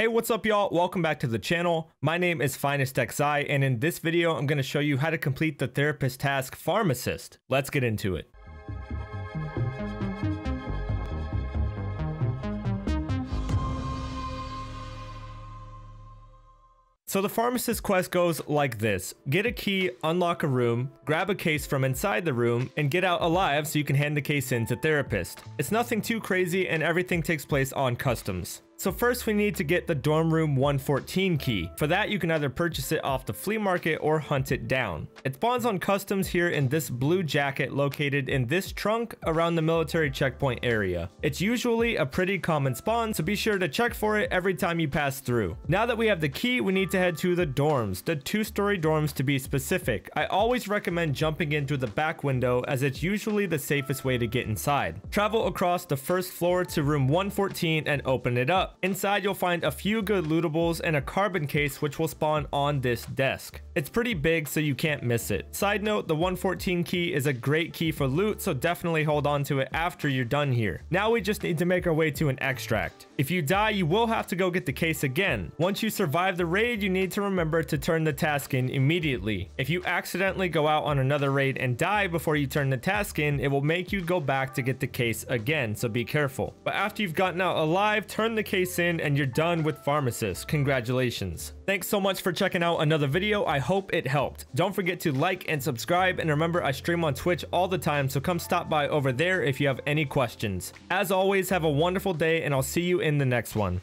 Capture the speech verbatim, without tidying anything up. Hey, what's up y'all? Welcome back to the channel. My name is FinestXI, and in this video, I'm going to show you how to complete the therapist task Pharmacist. Let's get into it. So the Pharmacist quest goes like this. Get a key, unlock a room, grab a case from inside the room, and get out alive so you can hand the case in to Therapist. It's nothing too crazy and everything takes place on Customs. So first we need to get the dorm room one fourteen key. For that you can either purchase it off the flea market or hunt it down. It spawns on Customs here in this blue jacket located in this trunk around the military checkpoint area. It's usually a pretty common spawn, so be sure to check for it every time you pass through. Now that we have the key, we need to head to the dorms, the two-story dorms to be specific. I always recommend jumping into the back window as it's usually the safest way to get inside. Travel across the first floor to room one fourteen and open it up. Inside you'll find a few good lootables and a carbon case which will spawn on this desk. It's pretty big so you can't miss it. Side note, the one fourteen key is a great key for loot, so definitely hold on to it after you're done here. Now we just need to make our way to an extract. If you die, you will have to go get the case again. Once you survive the raid, you need to remember to turn the task in immediately. If you accidentally go out on another raid and die before you turn the task in, it will make you go back to get the case again, so be careful. But after you've gotten out alive, turn the case in and you're done with Pharmacist. Congratulations. Thanks so much for checking out another video. I hope it helped. Don't forget to like and subscribe, and remember I stream on Twitch all the time, so come stop by over there if you have any questions. As always, have a wonderful day and I'll see you in the next one.